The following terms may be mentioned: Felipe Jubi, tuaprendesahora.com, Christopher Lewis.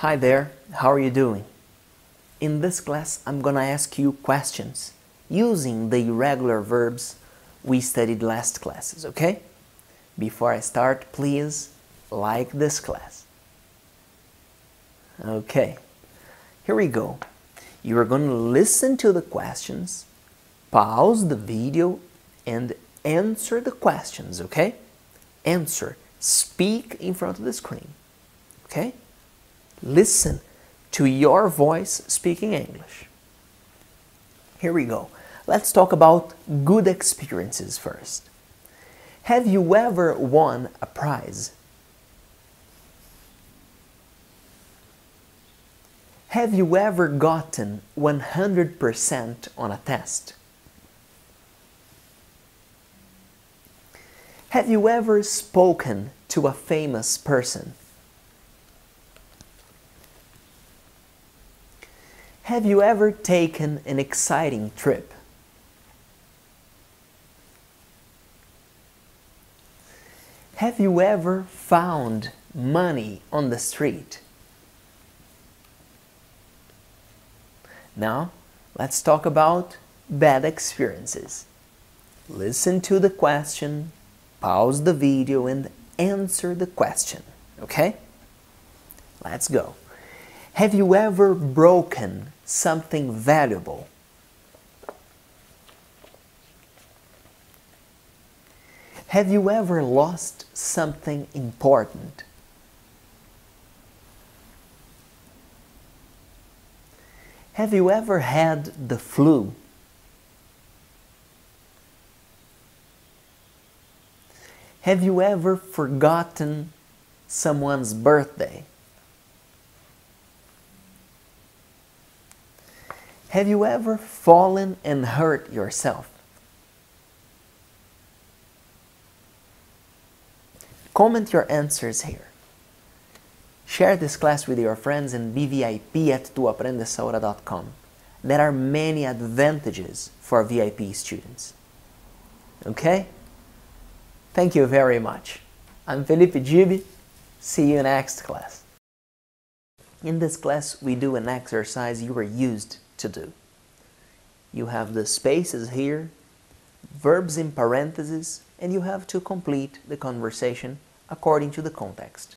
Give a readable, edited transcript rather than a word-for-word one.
Hi there, how are you doing? In this class, I'm gonna ask you questions using the irregular verbs we studied last classes, okay? Before I start, please like this class. Okay, here we go. You are gonna listen to the questions, pause the video, and answer the questions, okay? Answer, speak in front of the screen, okay? Listen to your voice speaking English. Here we go. Let's talk about good experiences first. Have you ever won a prize? Have you ever gotten 100% on a test? Have you ever spoken to a famous person? Have you ever taken an exciting trip? Have you ever found money on the street? Now, let's talk about bad experiences. Listen to the question, pause the video, and answer the question, okay? Let's go. Have you ever broken something valuable? Have you ever lost something important? Have you ever had the flu? Have you ever forgotten someone's birthday? Have you ever fallen and hurt yourself? Comment your answers here. Share this class with your friends and be VIP at tuaprendesahora.com. There are many advantages for VIP students. Okay? Thank you very much. I'm Felipe Jubi. See you next class. In this class, we do an exercise you are used to do. You have the spaces here, verbs in parentheses, and you have to complete the conversation according to the context.